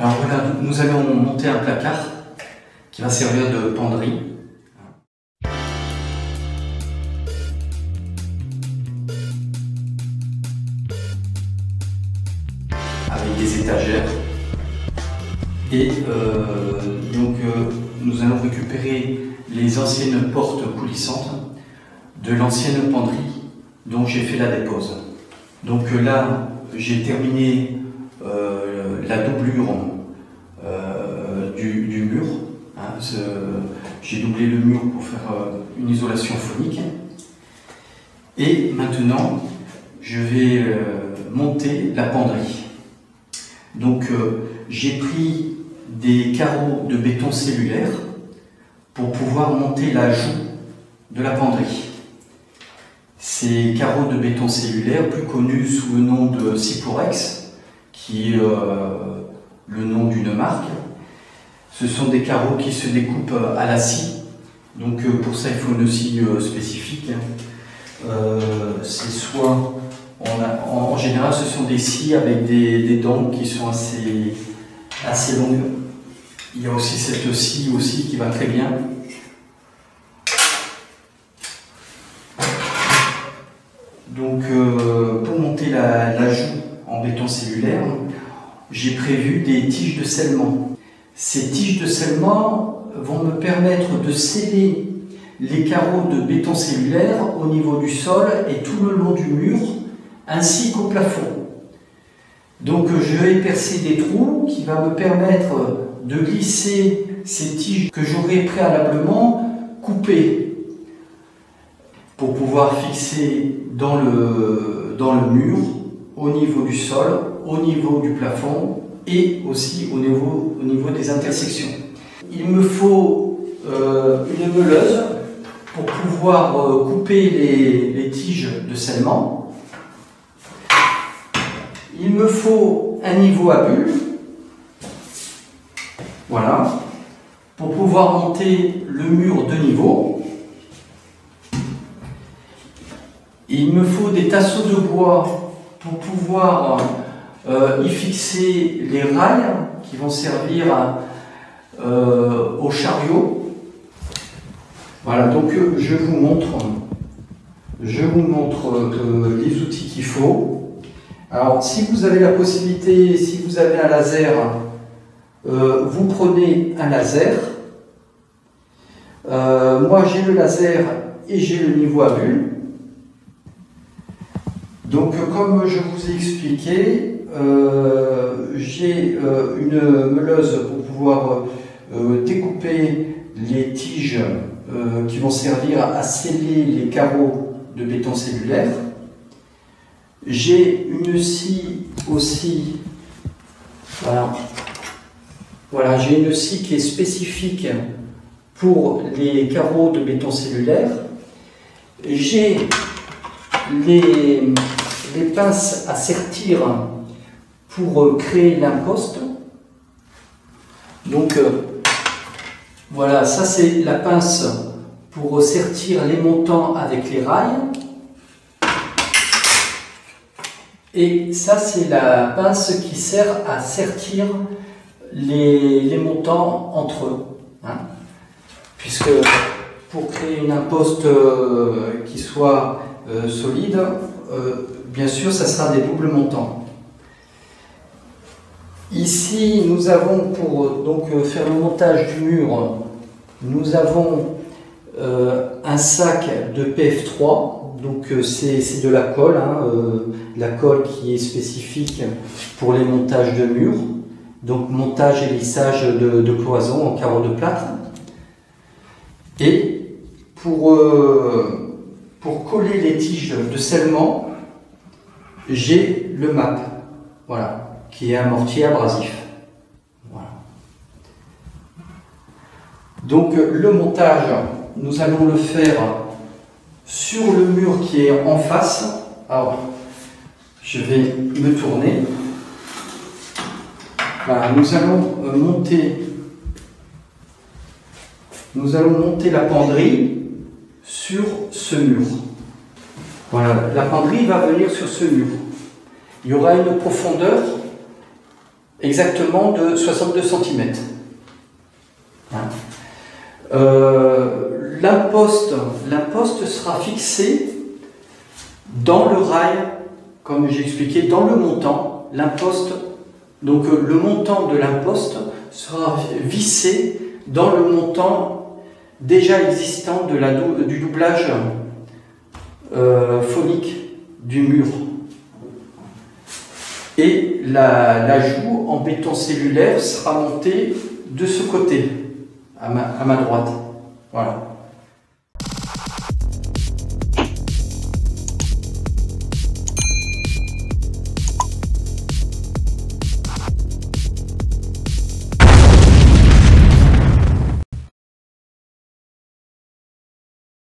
Alors voilà, nous allons monter un placard qui va servir de penderie. Avec des étagères. Et nous allons récupérer les anciennes portes coulissantes de l'ancienne penderie dont j'ai fait la dépose. Donc là, j'ai terminé la doublure du mur. Hein, j'ai doublé le mur pour faire une isolation phonique. Et maintenant, je vais monter la penderie. Donc j'ai pris des carreaux de béton cellulaire pour pouvoir monter la joue de la penderie. Ces carreaux de béton cellulaire, plus connus sous le nom de Siporex, qui est le nom d'une marque, ce sont des carreaux qui se découpent à la scie. Donc pour ça, il faut une scie spécifique. C'est soit en général, ce sont des scies avec des dents qui sont assez longues. Il y a aussi cette scie aussi qui va très bien. Donc pour monter la joue en béton cellulaire, j'ai prévu des tiges de scellement. Ces tiges de scellement vont me permettre de sceller les carreaux de béton cellulaire au niveau du sol et tout le long du mur, ainsi qu'au plafond. Donc je vais percer des trous qui va me permettre de glisser ces tiges que j'aurai préalablement coupées pour pouvoir fixer dans le mur, au niveau du sol, au niveau du plafond et aussi au niveau des intersections. Il me faut une meuleuse pour pouvoir couper les tiges de scellement. Il me faut un niveau à bulles, voilà, pour pouvoir monter le mur de niveau. Il me faut des tasseaux de bois pour pouvoir y fixer les rails qui vont servir au chariot. Voilà, donc je vous montre les outils qu'il faut. Alors, si vous avez la possibilité, si vous avez un laser, vous prenez un laser. Moi, j'ai le laser et j'ai le niveau à bulles. Donc, comme je vous ai expliqué, j'ai une meuleuse pour pouvoir découper les tiges qui vont servir à sceller les carreaux de béton cellulaire. J'ai une scie aussi, voilà, j'ai une scie qui est spécifique pour les carreaux de béton cellulaire. J'ai les pinces à sertir pour créer l'imposte. Donc voilà, ça c'est la pince pour sertir les montants avec les rails. Et ça, c'est la pince qui sert à sertir les montants entre eux. Hein, puisque pour créer une imposte qui soit solide, bien sûr, ça sera des doubles montants. Ici, nous avons, pour donc, faire le montage du mur, nous avons un sac de Pf3. Donc c'est de la colle, hein, la colle qui est spécifique pour les montages de murs, donc montage et lissage de cloisons en carreaux de plâtre. Et pour coller les tiges de scellement, j'ai le MAP, voilà, qui est un mortier abrasif. Voilà. Donc le montage, nous allons le faire sur le mur qui est en face. Alors, je vais me tourner. Voilà, nous allons monter la penderie sur ce mur. Voilà, la penderie va venir sur ce mur. Il y aura une profondeur exactement de 62 cm. Hein. L'imposte sera fixée dans le rail, comme j'ai expliqué, dans le montant. L'imposte, donc le montant de l'imposte sera vissé dans le montant déjà existant de la du doublage phonique du mur. Et l'ajout en béton cellulaire sera monté de ce côté, à ma droite. Voilà.